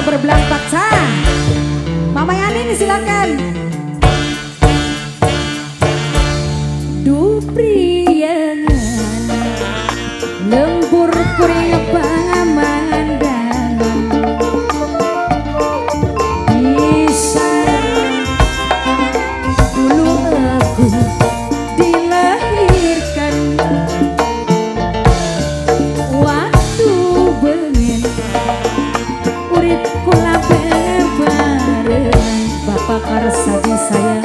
kita berbelang paksa. Mama Yani silakan. Du priangan lembur priangan pangamandan bisa dulu aku dilahirkan waktu bengen uripku laben bareng Bapak Karsaji saya.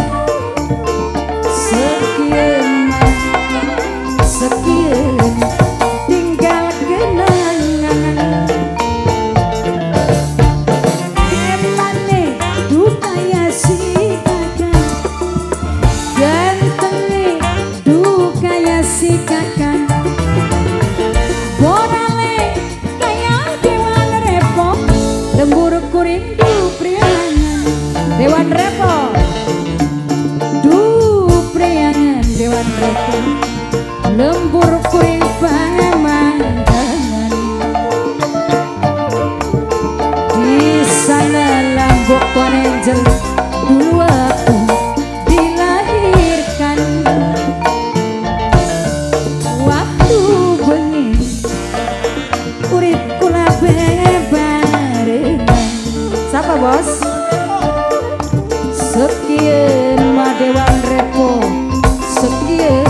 Lembur kuring pangamandangan di sana lambok konenjel dua aku dilahirkan waktu bengi urip kula bebarengan. Siapa bos? Sekian madewan repo sekian.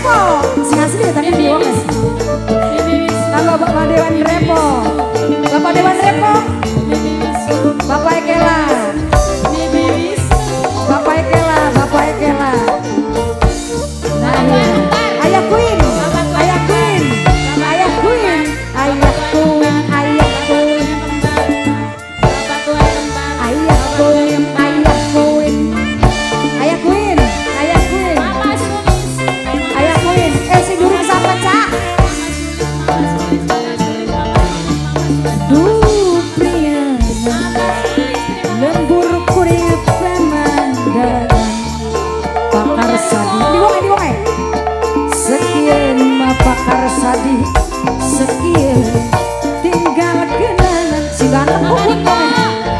Repo. Si asli datangnya di Wonges. Tambah Bapak Dewan Repo. Bapak Dewan Repo. Bapak Ekela. Bapak Ekela. Bapak Ekela. Nah, Ayah Queen. Ayah Queen. Ayah Queen. Ayah Queen. Ayah Queen. Ayah Queen. Ayah Queen. Ayah Queen. Ayah Queen. Ayah Queen. Eh si durung sama Cak. Duh Priangan lembur kurit pemanggan pakar sadih. Diwang sekian mah pakar sadih sekian tinggal kenangan si ganteng bubun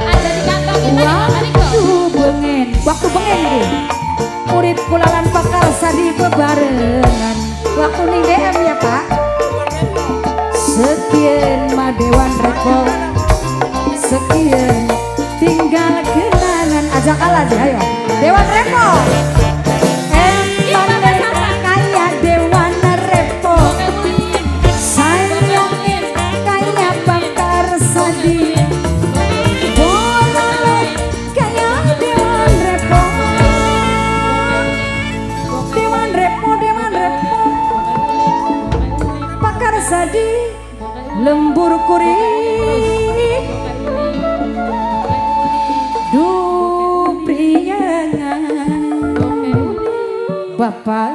ada di kantong kita waduh bengen waktu bengen deh kurit kulalan pakar sadih bebarengan waktu nih DM ya Pak sekian mah Dewan Repo sekian tinggal kenangan ajak kalah aja ayo Dewan Repo Sadi lembur kuring duh Priangan bapak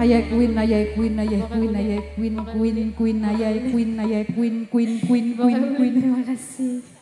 ayah Queen ayah Queen ayah Queen ayah Queen Queen Queen ayah Queen ayah Queen Queen Queen Queen Queen. Terima kasih.